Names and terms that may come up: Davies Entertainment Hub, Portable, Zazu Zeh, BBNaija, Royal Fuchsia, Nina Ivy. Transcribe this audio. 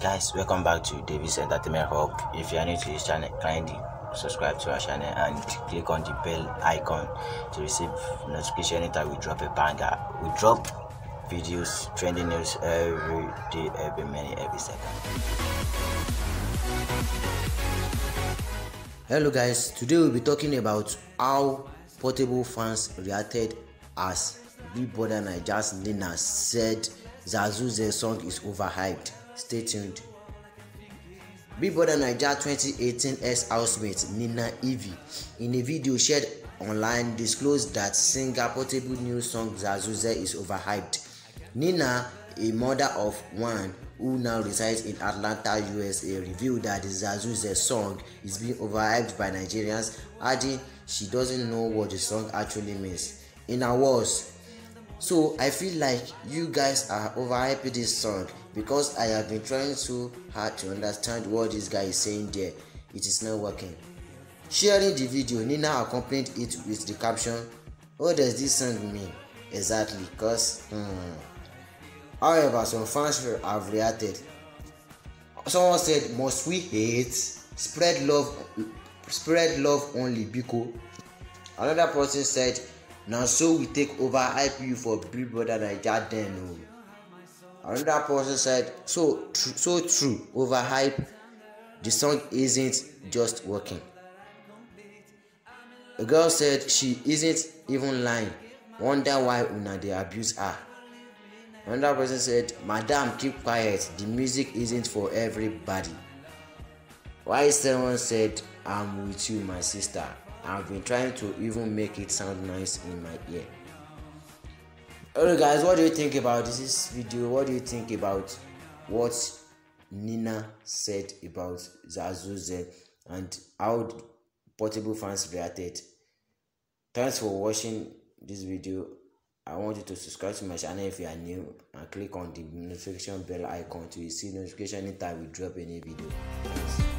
Guys, welcome back to Davies Entertainment Hub. If you are new to this channel, kindly subscribe to our channel and click on the bell icon to receive notification anytime we drop a banger. We drop videos, trending news every day, every minute, every second. Hello guys, today we'll be talking about how Portable fans reacted as BBNaija's Nina said Zazu Zeh song is overhyped. Stay tuned. BBNaija 2018 ex-housemate Nina Ivy, in a video shared online, disclosed that singer Portable new song Zazu Zeh is overhyped. Nina, a mother of one who now resides in Atlanta, USA, revealed that the Zazu Zeh song is being overhyped by Nigerians, adding she doesn't know what the song actually means. In her words, "So I feel like you guys are overhyping this song because I have been trying so hard to understand what this guy is saying there. It is not working." Sharing the video, Nina accompanied it with the caption, "What does this song mean exactly? Cause However, some fans have reacted. Someone said, "Must we hate? Spread love only, Biko." Another person said, "Now so we take over hype you for BBNaija then." Another person said, so true, overhype, the song isn't just working." A girl said she isn't even lying, wonder why una they abuse her. Another person said, "Madam, keep quiet, the music isn't for everybody." Why someone said, "I'm with you my sister. I've been trying to even make it sound nice in my ear." Alright guys, what do you think about this video? What do you think about what Nina said about Zazu Zeh and how Portable fans reacted? Thanks for watching this video. I want you to subscribe to my channel if you are new and click on the notification bell icon to see notification anytime we drop any video. Thanks.